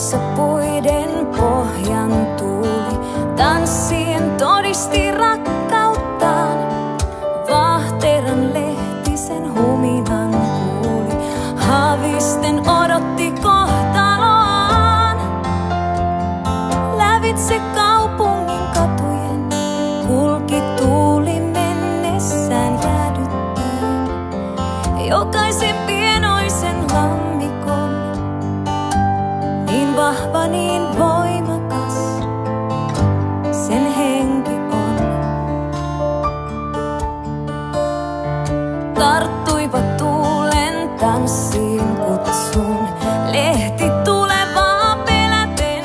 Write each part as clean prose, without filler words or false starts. sepuiden pohjan tuuli. Tanssien todisti rakkauttaan, vahteran lehtisen huminan kuuli. Haavisten odotti kohtaloaan, lävitse kaupungin katujen kulki tuuli mennessään jäädyttäen. Jokaisen pienoisen lammikon, niin vahva, niin voimakas sen henki on. Tarttuivat tuulen tanssiin kutsuun, lehti tulevaa peläten,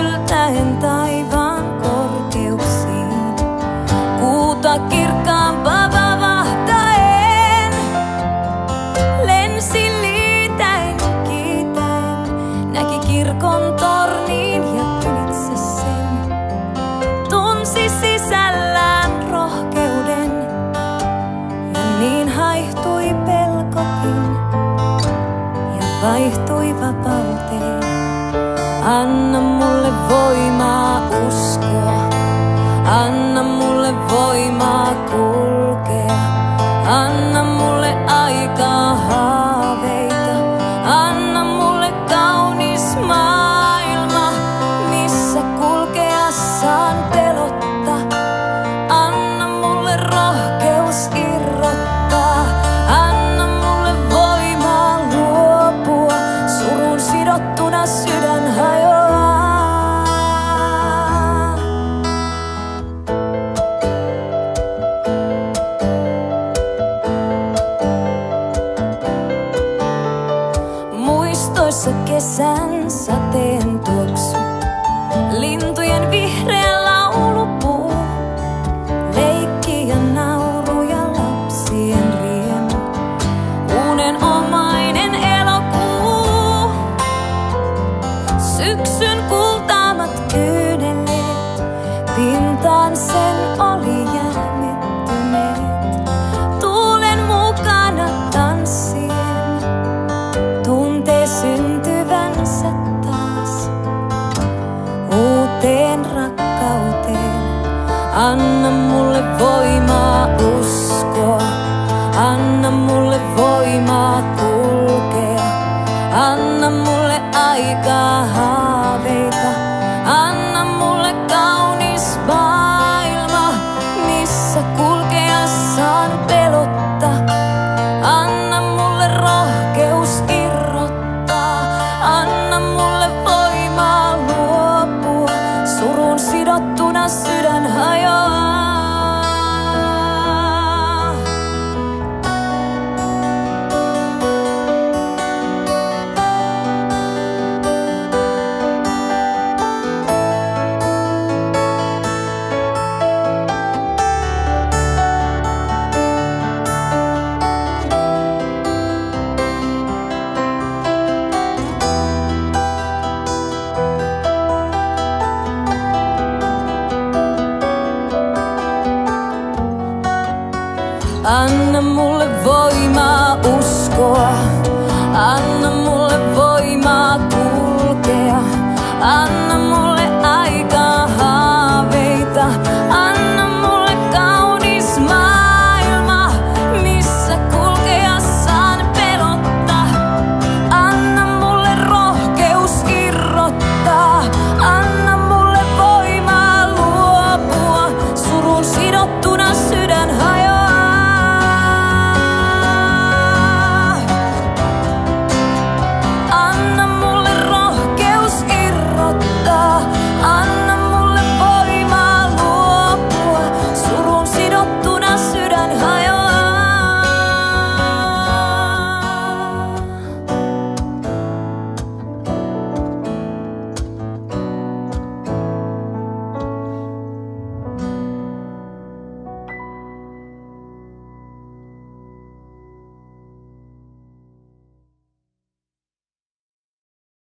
yltäen taivaan korkeuksiin, kuuta kirkkaampaa vavahtaen, lensi liitäen kiitäen, näki kirkon torniin ja ylitse sen, tunsi sisällään rohkeuden ja niin haihtui pelkokin ja vaihtui vapauteen. Anna mulle voimaa uskoa, anna mulle voimaa kulkea, anna mulle aikaa haaveita, anna mulle kaunis maailma, missä kulkea saan pelotta. Anna mulle rohkeus irrottaa, anna mulle voimaa luopua, surun sidottuna sydän hajoaa. Muistoissa kesän sateen tuoksu, lintujen vihreä laulupuu, leikki ja nauru ja lapsien riemu, unenomainen elokuu. Syksyn kultaamat kyyneleet, pintaan sen oli jähmettyneet, tuulen mukana tanssien tuntee syntyvänsä taas uuteen rakkauteen. Anna mulle voimaa uskoa, anna mulle voimaa kulkea, anna mulle aikaa haaveita, anna mulle kaunis maailma, missä kulkea saan pelotta. Anna mulle rohkeus irrottaa, anna mulle voimaa luopua, surun sidottuna sydän hajoaa. Anna mulle voimaa uskoa, anna mulle